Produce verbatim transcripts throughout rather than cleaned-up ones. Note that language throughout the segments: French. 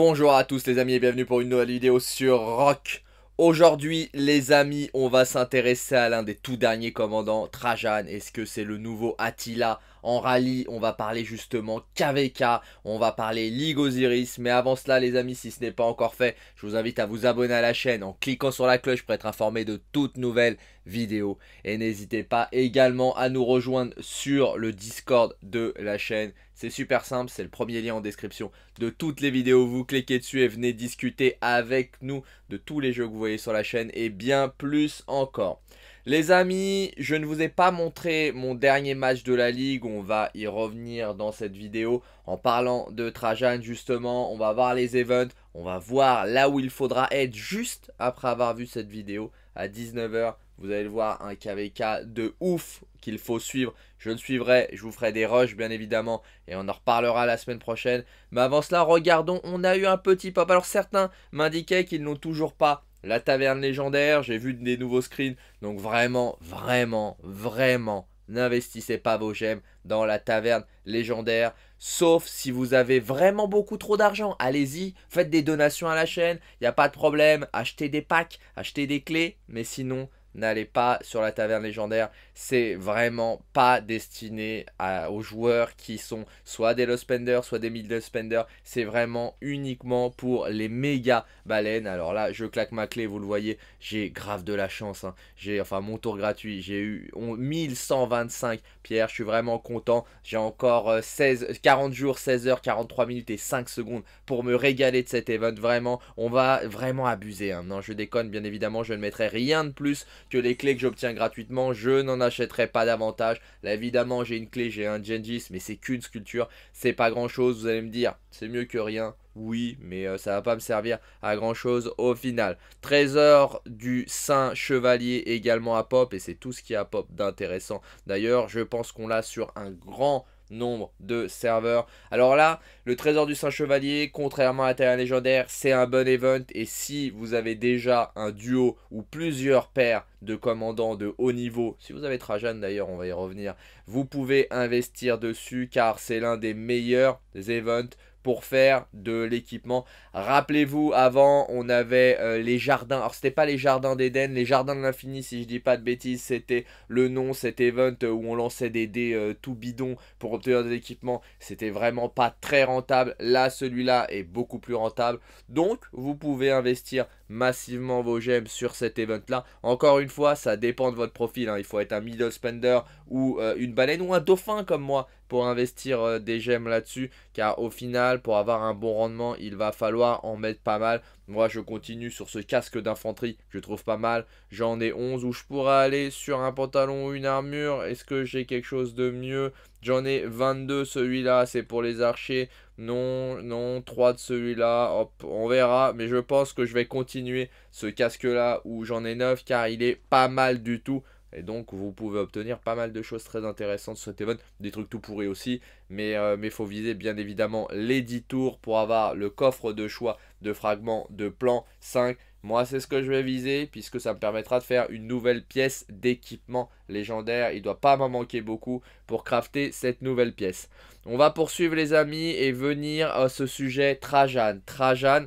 Bonjour à tous les amis et bienvenue pour une nouvelle vidéo sur R O K. Aujourd'hui les amis, on va s'intéresser à l'un des tout derniers commandants, Trajan. Est-ce que c'est le nouveau Attila en rallye? On va parler justement K V K, on va parler Ligue Osiris. Mais avant cela les amis, si ce n'est pas encore fait, je vous invite à vous abonner à la chaîne en cliquant sur la cloche pour être informé de toutes nouvelles vidéos. Et n'hésitez pas également à nous rejoindre sur le Discord de la chaîne. C'est super simple, c'est le premier lien en description de toutes les vidéos. Vous cliquez dessus et venez discuter avec nous de tous les jeux que vous voyez sur la chaîne et bien plus encore. Les amis, je ne vous ai pas montré mon dernier match de la Ligue. On va y revenir dans cette vidéo en parlant de Trajan justement. On va voir les events, on va voir là où il faudra être juste après avoir vu cette vidéo à dix-neuf heures. Vous allez le voir, un K V K de ouf qu'il faut suivre. Je le suivrai, je vous ferai des rushs bien évidemment. Et on en reparlera la semaine prochaine. Mais avant cela, regardons, on a eu un petit pop. Alors certains m'indiquaient qu'ils n'ont toujours pas la taverne légendaire. J'ai vu des nouveaux screens. Donc vraiment, vraiment, vraiment, n'investissez pas vos gemmes dans la taverne légendaire. Sauf si vous avez vraiment beaucoup trop d'argent. Allez-y, faites des donations à la chaîne. Il n'y a pas de problème. Achetez des packs, achetez des clés. Mais sinon... n'allez pas sur la taverne légendaire, c'est vraiment pas destiné à, aux joueurs qui sont soit des low spenders, soit des middle spenders. C'est vraiment uniquement pour les méga baleines. Alors là, je claque ma clé, vous le voyez, j'ai grave de la chance. Hein. J'ai, enfin, mon tour gratuit, j'ai eu mille cent vingt-cinq pierres, je suis vraiment content. J'ai encore euh, seize, quarante jours, seize heures, quarante-trois minutes et cinq secondes pour me régaler de cet event. Vraiment, on va vraiment abuser. Hein. Non, je déconne, bien évidemment, je ne mettrai rien de plus que les clés que j'obtiens gratuitement. Je n'en achèterai pas davantage. Là évidemment j'ai une clé, j'ai un Gengis, mais c'est qu'une sculpture, c'est pas grand chose. Vous allez me dire c'est mieux que rien. Oui, mais euh, ça va pas me servir à grand chose au final. Trésor du Saint Chevalier également à pop, et c'est tout ce qui est à pop d'intéressant. D'ailleurs je pense qu'on l'a sur un grand nombre de serveurs. Alors là, le trésor du Saint Chevalier, contrairement à la taverne légendaire, c'est un bon event. Et si vous avez déjà un duo ou plusieurs paires de commandants de haut niveau, si vous avez Trajan d'ailleurs, on va y revenir, vous pouvez investir dessus car c'est l'un des meilleurs events pour faire de l'équipement. Rappelez-vous, avant on avait euh, les jardins, alors c'était pas les jardins d'Éden, les jardins de l'infini si je dis pas de bêtises, c'était le nom, cet event où on lançait des dés euh, tout bidons pour obtenir des équipements. C'était vraiment pas très rentable. Là celui-là est beaucoup plus rentable, donc vous pouvez investir massivement vos gemmes sur cet event là. Encore une fois, ça dépend de votre profil, hein. Il faut être un middle spender ou euh, une baleine ou un dauphin comme moi pour investir euh, des gemmes là-dessus, car au final, pour avoir un bon rendement, il va falloir en mettre pas mal. Moi, je continue sur ce casque d'infanterie que je trouve pas mal. J'en ai onze, où je pourrais aller sur un pantalon ou une armure. Est-ce que j'ai quelque chose de mieux? J'en ai vingt-deux, celui-là, c'est pour les archers. Non, non, trois de celui-là, hop, on verra. Mais je pense que je vais continuer ce casque-là où j'en ai neuf, car il est pas mal du tout. Et donc vous pouvez obtenir pas mal de choses très intéressantes sur cet event, des trucs tout pourris aussi. Mais euh, mais faut viser bien évidemment les dix tours pour avoir le coffre de choix de fragments de plan cinq. Moi c'est ce que je vais viser puisque ça me permettra de faire une nouvelle pièce d'équipement légendaire. Il ne doit pas m'en manquer beaucoup pour crafter cette nouvelle pièce. On va poursuivre les amis et venir à ce sujet Trajan. Trajan,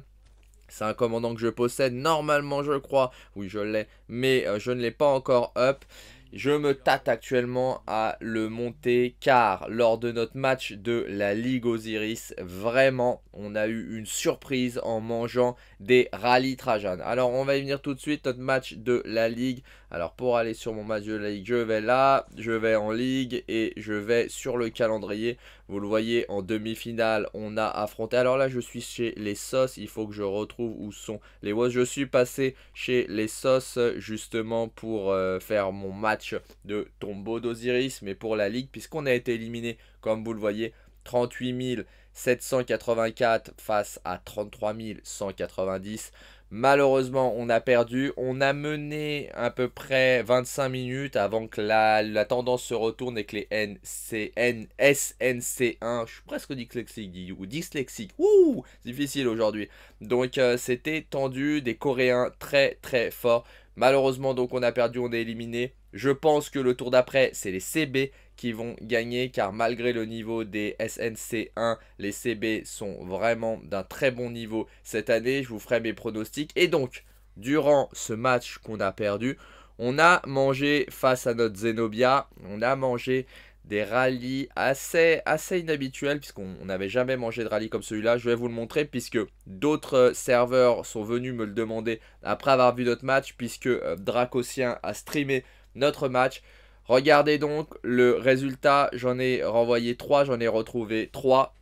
c'est un commandant que je possède, normalement je crois, oui je l'ai, mais euh, je ne l'ai pas encore up. Je me tâte actuellement à le monter car lors de notre match de la Ligue Osiris, vraiment, on a eu une surprise en mangeant des rallyes Trajan. Alors on va y venir tout de suite, notre match de la Ligue. Alors pour aller sur mon match de la Ligue, je vais là, je vais en Ligue et je vais sur le calendrier. Vous le voyez, en demi-finale, on a affronté. Alors là, je suis chez les sauces. Il faut que je retrouve où sont les Wasps. Je suis passé chez les sauces justement pour euh, faire mon match de tombeau d'Osiris. Mais pour la Ligue, puisqu'on a été éliminé, comme vous le voyez, trente-huit mille sept cent quatre-vingt-quatre face à trente-trois mille cent quatre-vingt-dix. Malheureusement, on a perdu. On a mené à peu près vingt-cinq minutes avant que la, la tendance se retourne et que les N C N S N C un, je suis presque dyslexique, ou dyslexique, ouh, difficile aujourd'hui. Donc euh, c'était tendu, des Coréens très très forts. Malheureusement, donc on a perdu, on est éliminé. Je pense que le tour d'après, c'est les C B qui vont gagner, car malgré le niveau des S N C un, les C B sont vraiment d'un très bon niveau cette année. Je vous ferai mes pronostics. Et donc, durant ce match qu'on a perdu, on a mangé face à notre Zenobia, on a mangé des rallyes assez, assez inhabituels, puisqu'on n'avait jamais mangé de rallye comme celui-là. Je vais vous le montrer, puisque d'autres serveurs sont venus me le demander après avoir vu notre match, puisque Dracossian a streamé notre match. Regardez donc le résultat, j'en ai renvoyé trois, j'en ai retrouvé trois.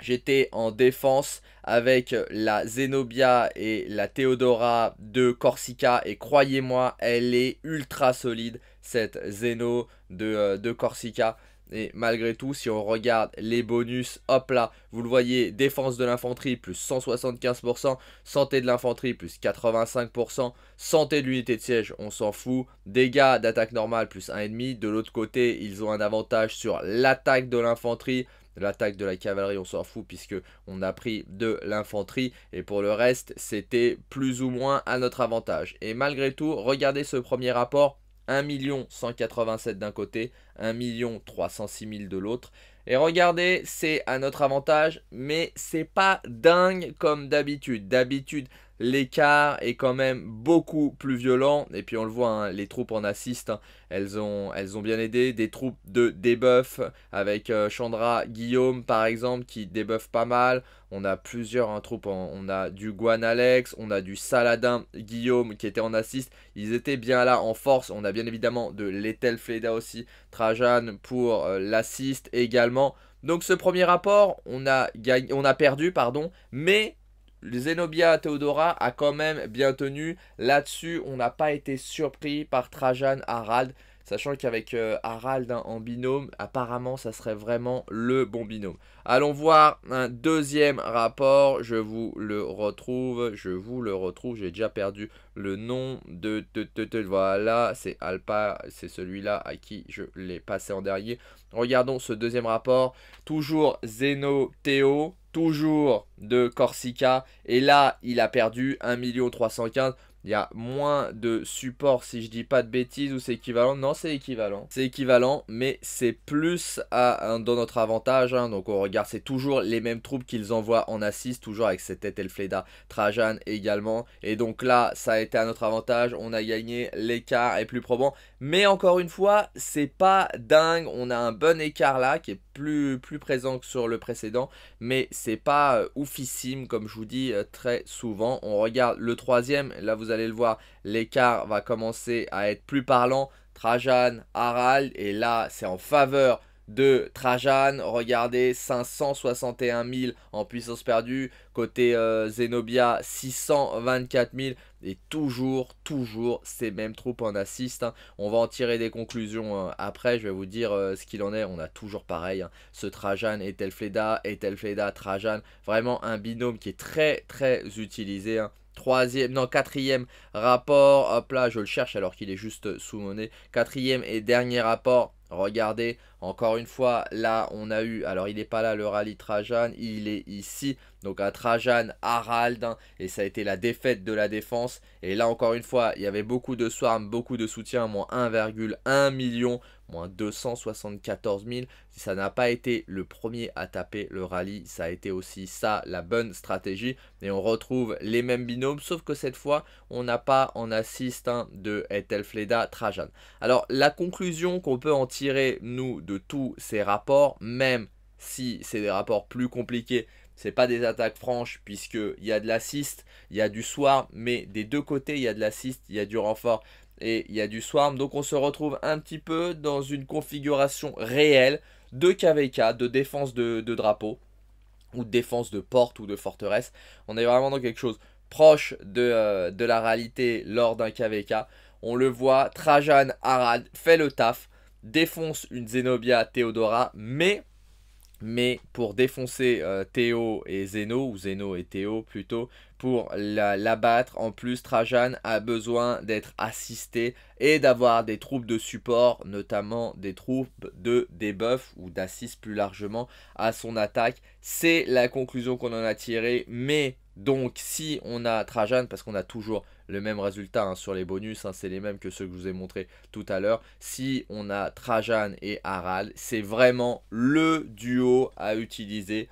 J'étais en défense avec la Zenobia et la Theodora de Corsica. Et croyez-moi, elle est ultra solide, cette Zeno de, euh, de Corsica. Et malgré tout, si on regarde les bonus, hop là, vous le voyez, défense de l'infanterie plus cent soixante-quinze pour cent, santé de l'infanterie plus quatre-vingt-cinq pour cent, santé de l'unité de siège, on s'en fout, dégâts d'attaque normale plus un virgule cinq. De l'autre côté, ils ont un avantage sur l'attaque de l'infanterie. L'attaque de la cavalerie, on s'en fout puisque on a pris de l'infanterie. Et pour le reste, c'était plus ou moins à notre avantage. Et malgré tout, regardez ce premier rapport. un million cent quatre-vingt-sept d'un côté, un million trois cent six mille de l'autre. Et regardez, c'est à notre avantage, mais c'est pas dingue comme d'habitude. D'habitude, l'écart est quand même beaucoup plus violent. Et puis on le voit, hein, les troupes en assist, hein, elles, ont, elles ont bien aidé. Des troupes de debuff avec euh, Chandra, Guillaume par exemple, qui débuffent pas mal. On a plusieurs hein, troupes, en, on a du Guan Alex, on a du Saladin, Guillaume qui était en assist. Ils étaient bien là en force. On a bien évidemment de Letelfleda aussi, Trajan pour euh, l'assist également. Donc ce premier rapport, on a, gagné, on a perdu, pardon, mais... Zenobia Theodora a quand même bien tenu. Là-dessus, on n'a pas été surpris par Trajan Harald. Sachant qu'avec euh, Harald hein, en binôme, apparemment, ça serait vraiment le bon binôme. Allons voir un deuxième rapport. Je vous le retrouve. Je vous le retrouve. J'ai déjà perdu le nom de... de, de, de voilà, c'est Alpa. C'est celui-là à qui je l'ai passé en dernier. Regardons ce deuxième rapport. Toujours Zeno Théo. Toujours de Corsica. Et là, il a perdu un million trois cent quinze. Il y a moins de support si je dis pas de bêtises, ou c'est équivalent. Non, c'est équivalent. C'est équivalent, mais c'est plus à, à, dans notre avantage. Hein. Donc on regarde, c'est toujours les mêmes troupes qu'ils envoient en assist, toujours avec cette Ethelfleda, Trajan également. Et donc là, ça a été à notre avantage. On a gagné, l'écart est plus probant. Mais encore une fois, c'est pas dingue. On a un bon écart là qui est plus, plus présent que sur le précédent. Mais c'est pas euh, oufissime, comme je vous dis euh, très souvent. On regarde le troisième. Là, vous Vous allez le voir, l'écart va commencer à être plus parlant. Trajan, Harald, et là c'est en faveur de Trajan. Regardez, cinq cent soixante et un mille en puissance perdue. Côté euh, Zenobia, six cent vingt-quatre mille. Et toujours, toujours ces mêmes troupes en assist. Hein. On va en tirer des conclusions hein. Après. Je vais vous dire euh, ce qu'il en est. On a toujours pareil. Hein. Ce Trajan, Ethelfleda, Ethelfleda, Trajan. Vraiment un binôme qui est très, très utilisé. Hein. Troisième, non, quatrième rapport. Hop là, je le cherche alors qu'il est juste sous mon nez. Quatrième et dernier rapport. Regardez, encore une fois, là, on a eu... Alors, il n'est pas là, le rallye Trajan. Il est ici. Donc, à Trajan, Harald. Hein, et ça a été la défaite de la défense. Et là, encore une fois, il y avait beaucoup de swarm, beaucoup de soutien. Moins un virgule un million. Moins deux cent soixante-quatorze mille. Ça n'a pas été le premier à taper le rallye. Ça a été aussi ça, la bonne stratégie. Et on retrouve les mêmes binômes. Sauf que cette fois, on n'a pas en assist hein, de Ethelfleda Trajan. Alors, la conclusion qu'on peut en tirer, nous, de tous ces rapports, même si c'est des rapports plus compliqués, c'est pas des attaques franches puisqu'il y a de l'assist, il y a du swarm, mais des deux côtés, il y a de l'assist, il y a du renfort et il y a du swarm. Donc on se retrouve un petit peu dans une configuration réelle de K V K, de défense de, de drapeau ou de défense de porte ou de forteresse. On est vraiment dans quelque chose proche de, euh, de la réalité lors d'un K V K. On le voit, Trajan Harald fait le taf, défonce une Zenobia Theodora, mais, mais pour défoncer euh, Théo et Zeno, ou Zeno et Théo plutôt, pour l'abattre, la en plus Trajan a besoin d'être assisté et d'avoir des troupes de support, notamment des troupes de debuff ou d'assist plus largement à son attaque. C'est la conclusion qu'on en a tirée, mais Donc si on a Trajan, parce qu'on a toujours le même résultat hein, sur les bonus, hein, c'est les mêmes que ceux que je vous ai montrés tout à l'heure. Si on a Trajan et Harald, c'est vraiment le duo à utiliser.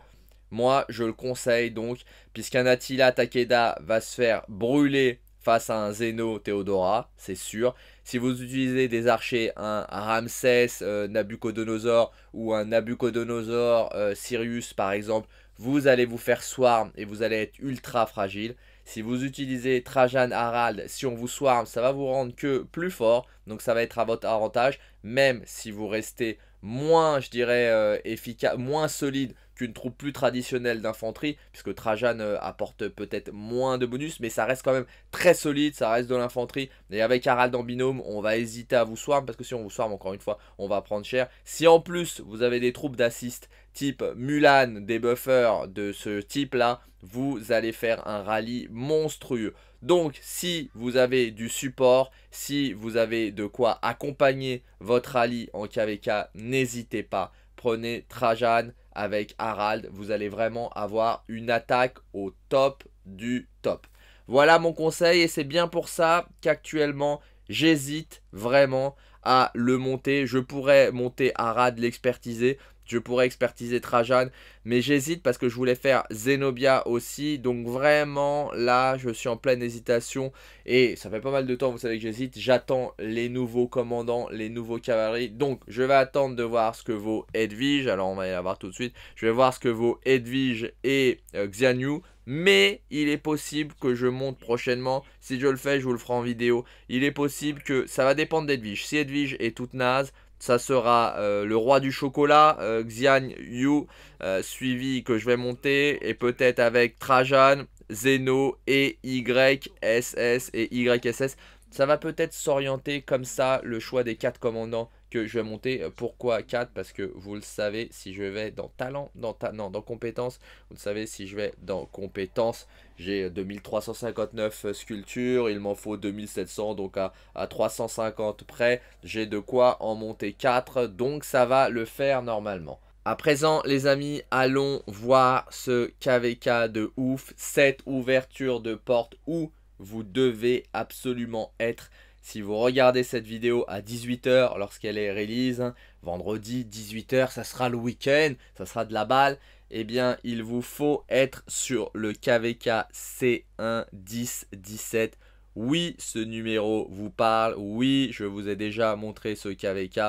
Moi je le conseille donc, puisqu'un Attila Takeda va se faire brûler face à un Zeno Theodora, c'est sûr. Si vous utilisez des archers, un Ramsès euh, Nabucodonosor ou un Nabucodonosor euh, Sirius par exemple, vous allez vous faire swarm et vous allez être ultra fragile. Si vous utilisez Trajan Harald, si on vous swarm, ça va vous rendre que plus fort. Donc ça va être à votre avantage, même si vous restez moins, je dirais, euh, efficace, moins solide qu'une troupe plus traditionnelle d'infanterie. Puisque Trajan euh, apporte peut-être moins de bonus, mais ça reste quand même très solide, ça reste de l'infanterie. Et avec Harald en binôme, on va hésiter à vous swarm, parce que si on vous swarm, encore une fois, on va prendre cher. Si en plus, vous avez des troupes d'assist type Mulan, des buffers de ce type là, vous allez faire un rallye monstrueux. Donc si vous avez du support, si vous avez de quoi accompagner votre rallye en K V K, n'hésitez pas, prenez Trajan avec Harald, vous allez vraiment avoir une attaque au top du top. Voilà mon conseil, et c'est bien pour ça qu'actuellement j'hésite vraiment à le monter. Je pourrais monter Harald, l'expertiser. Je pourrais expertiser Trajan, mais j'hésite parce que je voulais faire Zenobia aussi. Donc vraiment, là, je suis en pleine hésitation. Et ça fait pas mal de temps, vous savez que j'hésite. J'attends les nouveaux commandants, les nouveaux cavaleries. Donc, je vais attendre de voir ce que vaut Edwige. Alors, on va y la voir tout de suite. Je vais voir ce que vaut Edwige et euh, Xianyu. Mais il est possible que je monte prochainement. Si je le fais, je vous le ferai en vidéo. Il est possible que... Ça va dépendre d'Edwige. Si Edwige est toute naze... Ça sera euh, le roi du chocolat, euh, Xianyu, euh, suivi que je vais monter. Et peut-être avec Trajan, Zeno et Y S S et Y S S. Ça va peut-être s'orienter comme ça le choix des quatre commandants que je vais monter. Pourquoi quatre? Parce que vous le savez, si je vais dans talent, dans ta, non, dans compétences, vous le savez, si je vais dans compétences, j'ai deux mille trois cent cinquante-neuf sculptures, il m'en faut deux mille sept cents, donc à, à trois cent cinquante près, j'ai de quoi en monter quatre, donc ça va le faire normalement. À présent les amis, allons voir ce K V K de ouf, cette ouverture de porte où vous devez absolument être si vous regardez cette vidéo à dix-huit heures lorsqu'elle est release, hein, vendredi dix-huit heures, ça sera le week-end, ça sera de la balle. Eh bien, il vous faut être sur le K V K C un dix dix-sept. Oui, ce numéro vous parle. Oui, je vous ai déjà montré ce K V K.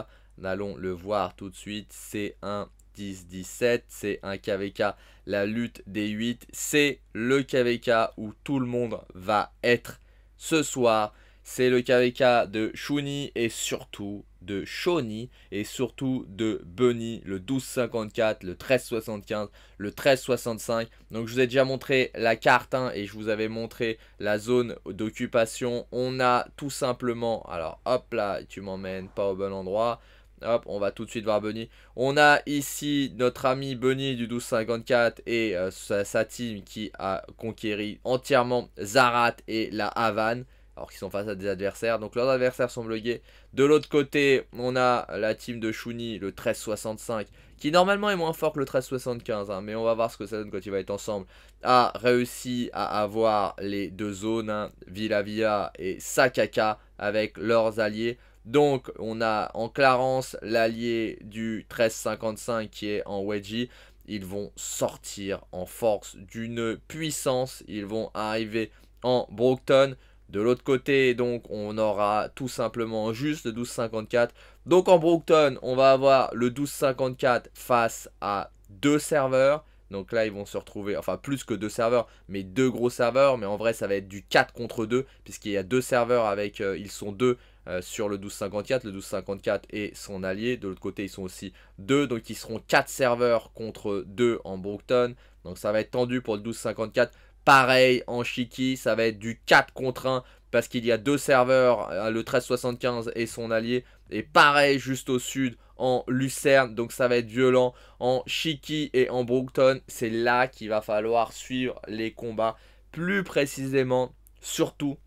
Allons le voir tout de suite. C un dix dix-sept, c'est un K V K, la lutte des huit. C'est le K V K où tout le monde va être ce soir. C'est le K V K de Chouni et surtout de Shoni et surtout de Bunny, le douze cinquante-quatre, le treize soixante-quinze, le treize soixante-cinq. Donc je vous ai déjà montré la carte hein, et je vous avais montré la zone d'occupation. On a tout simplement, alors hop là, tu m'emmènes pas au bon endroit. Hop, on va tout de suite voir Bunny. On a ici notre ami Bunny du douze cinquante-quatre et euh, sa, sa team qui a conquéri entièrement Zarat et la Havane. Alors qu'ils sont face à des adversaires, donc leurs adversaires sont bloqués. De l'autre côté, on a la team de Chouni, le treize soixante-cinq, qui normalement est moins fort que le treize soixante-quinze, hein, mais on va voir ce que ça donne quand il va être ensemble. A réussi à avoir les deux zones, hein, Villavia et Sakaka, avec leurs alliés. Donc on a en Clarence l'allié du treize cinquante-cinq qui est en Wedgie. Ils vont sortir en force d'une puissance, ils vont arriver en Brookton. De l'autre côté, donc, on aura tout simplement juste le douze cinquante-quatre. Donc, en Brookton, on va avoir le douze cinquante-quatre face à deux serveurs. Donc là, ils vont se retrouver, enfin, plus que deux serveurs, mais deux gros serveurs. Mais en vrai, ça va être du quatre contre deux, puisqu'il y a deux serveurs avec, euh, ils sont deux euh, sur le douze cinquante-quatre. Le douze cinquante-quatre est son allié. De l'autre côté, ils sont aussi deux. Donc, ils seront quatre serveurs contre deux en Brookton. Donc, ça va être tendu pour le douze cinquante-quatre. Pareil en Chiqui, ça va être du quatre contre un parce qu'il y a deux serveurs, le treize soixante-quinze et son allié. Et pareil juste au sud en Lucerne, donc ça va être violent. En Chiqui et en Brookton, c'est là qu'il va falloir suivre les combats plus précisément, surtout.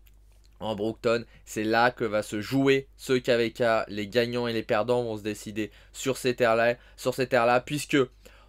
En Brookton, c'est là que va se jouer ce K V K. Les gagnants et les perdants vont se décider sur ces terres-là, sur ces terres-là, puisque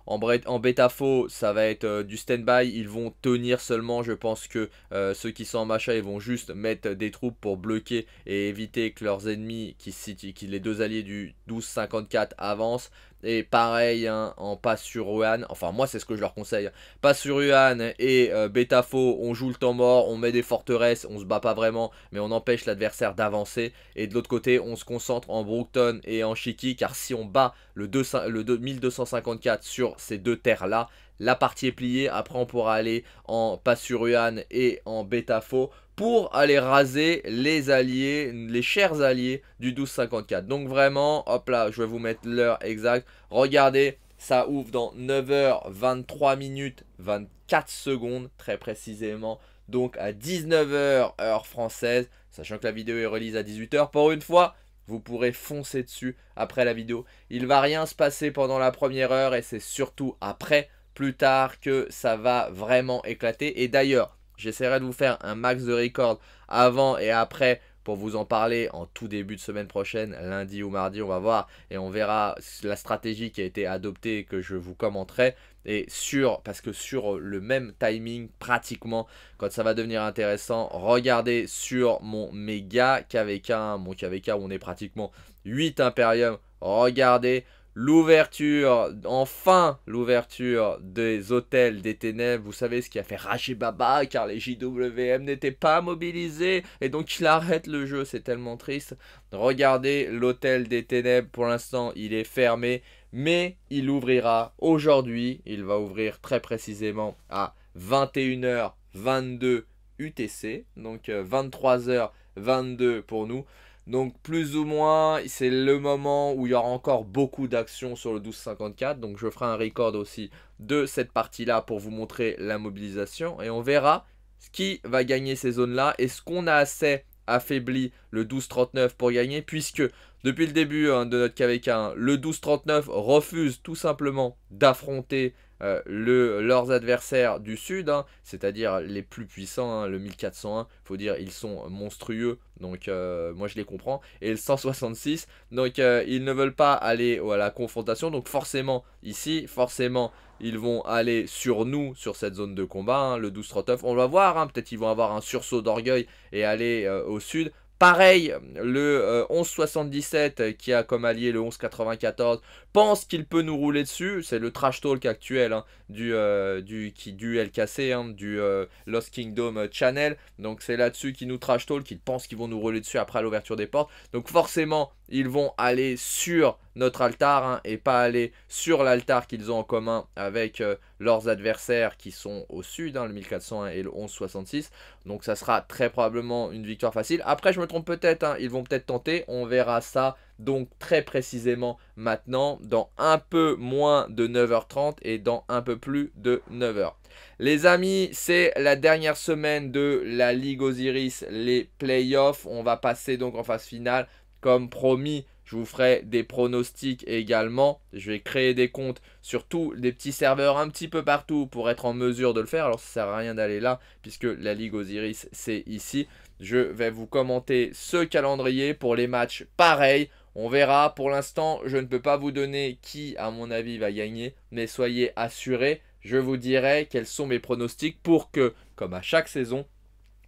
En, en Betafo, ça va être euh, du stand-by. Ils vont tenir seulement, je pense que euh, ceux qui sont en Macha, ils vont juste mettre des troupes pour bloquer et éviter que leurs ennemis, qui, qui les deux alliés du douze cinquante-quatre avancent. Et pareil hein, en Passuruan, enfin moi c'est ce que je leur conseille. Passuruan et euh, Betafo, on joue le temps mort, on met des forteresses, on se bat pas vraiment, mais on empêche l'adversaire d'avancer. Et de l'autre côté, on se concentre en Brookton et en Chiqui, car si on bat le, deux, le deux, mille deux cent cinquante-quatre sur ces deux terres-là, la partie est pliée. Après on pourra aller en Passuruan et en Betafo pour aller raser les alliés, les chers alliés du douze cinquante-quatre. Donc vraiment, hop là, je vais vous mettre l'heure exacte. Regardez, ça ouvre dans neuf heures vingt-trois minutes vingt-quatre secondes très précisément. Donc à dix-neuf heures heure française, sachant que la vidéo est release à dix-huit heures pour une fois. Vous pourrez foncer dessus après la vidéo. Il va rien se passer pendant la première heure et c'est surtout après, plus tard, que ça va vraiment éclater. Et d'ailleurs, j'essaierai de vous faire un max de records avant et après pour vous en parler en tout début de semaine prochaine, lundi ou mardi, on va voir. Et on verra la stratégie qui a été adoptée et que je vous commenterai. Et sur, parce que sur le même timing, pratiquement, quand ça va devenir intéressant, regardez sur mon méga K V K, hein, mon K V K où on est pratiquement huit impériums. Regardez l'ouverture, enfin l'ouverture des hôtels des ténèbres. Vous savez ce qui a fait rager Baba, car les J W M n'étaient pas mobilisés et donc il arrête le jeu, c'est tellement triste. Regardez l'hôtel des ténèbres, pour l'instant il est fermé, mais il ouvrira aujourd'hui. Il va ouvrir très précisément à vingt et une heures vingt-deux U T C, donc vingt-trois heures vingt-deux pour nous. Donc plus ou moins, c'est le moment où il y aura encore beaucoup d'actions sur le douze cinquante-quatre. Donc je ferai un record aussi de cette partie-là pour vous montrer la mobilisation. Et on verra qui va gagner ces zones-là. Est-ce qu'on a assez affaibli le douze trente-neuf pour gagner? Puisque depuis le début hein, de notre K V K, hein, le douze trente-neuf refuse tout simplement d'affronter euh, le, leurs adversaires du sud, hein, c'est-à-dire les plus puissants, hein, le mille quatre cent un, faut dire ils sont monstrueux, donc euh, moi je les comprends, et le cent soixante-six, donc euh, ils ne veulent pas aller à la confrontation, donc forcément ici, forcément ils vont aller sur nous, sur cette zone de combat, hein, le douze trente-neuf, on va voir, hein, peut-être ils vont avoir un sursaut d'orgueil et aller euh, au sud. Pareil, le euh, onze soixante-dix-sept qui a comme allié le onze quatre-vingt-quatorze pense qu'il peut nous rouler dessus. C'est le trash talk actuel hein, du, euh, du, qui, du L K C, hein, du euh, Lost Kingdom Channel. Donc c'est là-dessus qu'ils nous trash talk, qu'ils pensent qu'ils vont nous rouler dessus après l'ouverture des portes. Donc forcément, ils vont aller sur notre altar hein, et pas aller sur l'altar qu'ils ont en commun avec euh, leurs adversaires qui sont au sud, hein, le mille quatre cent un et le onze soixante-six. Donc ça sera très probablement une victoire facile. Après je me trompe peut-être, hein, ils vont peut-être tenter, on verra ça donc très précisément maintenant dans un peu moins de neuf heures trente et dans un peu plus de neuf heures. Les amis, c'est la dernière semaine de la Ligue Osiris, les playoffs. On va passer donc en phase finale comme promis. Je vous ferai des pronostics également. Je vais créer des comptes sur tous les petits serveurs un petit peu partout pour être en mesure de le faire. Alors ça sert à rien d'aller là puisque la Ligue Osiris c'est ici. Je vais vous commenter ce calendrier pour les matchs pareil. On verra. Pour l'instant, je ne peux pas vous donner qui à mon avis va gagner. Mais soyez assurés, je vous dirai quels sont mes pronostics pour que, comme à chaque saison,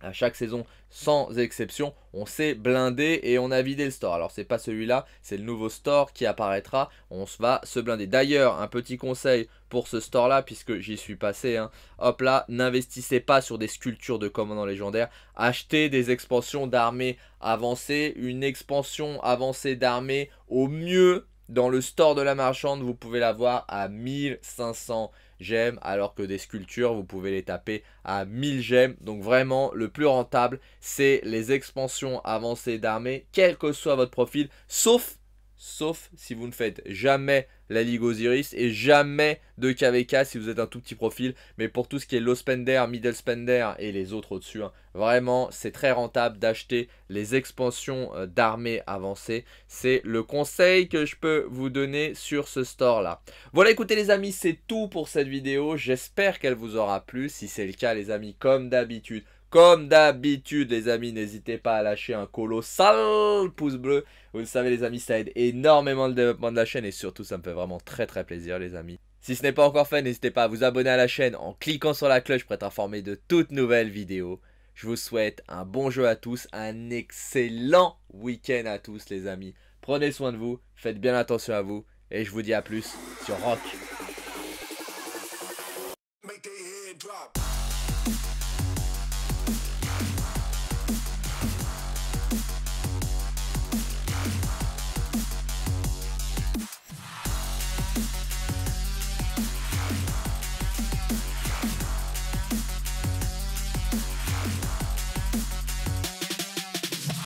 à chaque saison, sans exception, on s'est blindé et on a vidé le store. Alors, c'est pas celui-là, c'est le nouveau store qui apparaîtra. On va se blinder. D'ailleurs, un petit conseil pour ce store-là, puisque j'y suis passé. Hein. Hop là, n'investissez pas sur des sculptures de commandants légendaires. Achetez des expansions d'armée avancée. Une expansion avancée d'armée, au mieux, dans le store de la marchande, vous pouvez l'avoir à mille cinq cents. J'aime, alors que des sculptures vous pouvez les taper à mille gemmes. Donc vraiment le plus rentable c'est les expansions avancées d'armée, quel que soit votre profil, sauf sauf si vous ne faites jamais la Ligue Osiris et jamais de K V K si vous êtes un tout petit profil. Mais pour tout ce qui est low spender, middle spender et les autres au dessus hein, vraiment c'est très rentable d'acheter les expansions d'armée avancée. C'est le conseil que je peux vous donner sur ce store là. Voilà, écoutez les amis, c'est tout pour cette vidéo. J'espère qu'elle vous aura plu. Si c'est le cas les amis, comme d'habitude Comme d'habitude les amis, n'hésitez pas à lâcher un colossal pouce bleu. Vous le savez les amis, ça aide énormément le développement de la chaîne et surtout ça me fait vraiment très très plaisir les amis. Si ce n'est pas encore fait, n'hésitez pas à vous abonner à la chaîne en cliquant sur la cloche pour être informé de toutes nouvelles vidéos. Je vous souhaite un bon jeu à tous, un excellent week-end à tous les amis. Prenez soin de vous, faites bien attention à vous et je vous dis à plus sur R O K.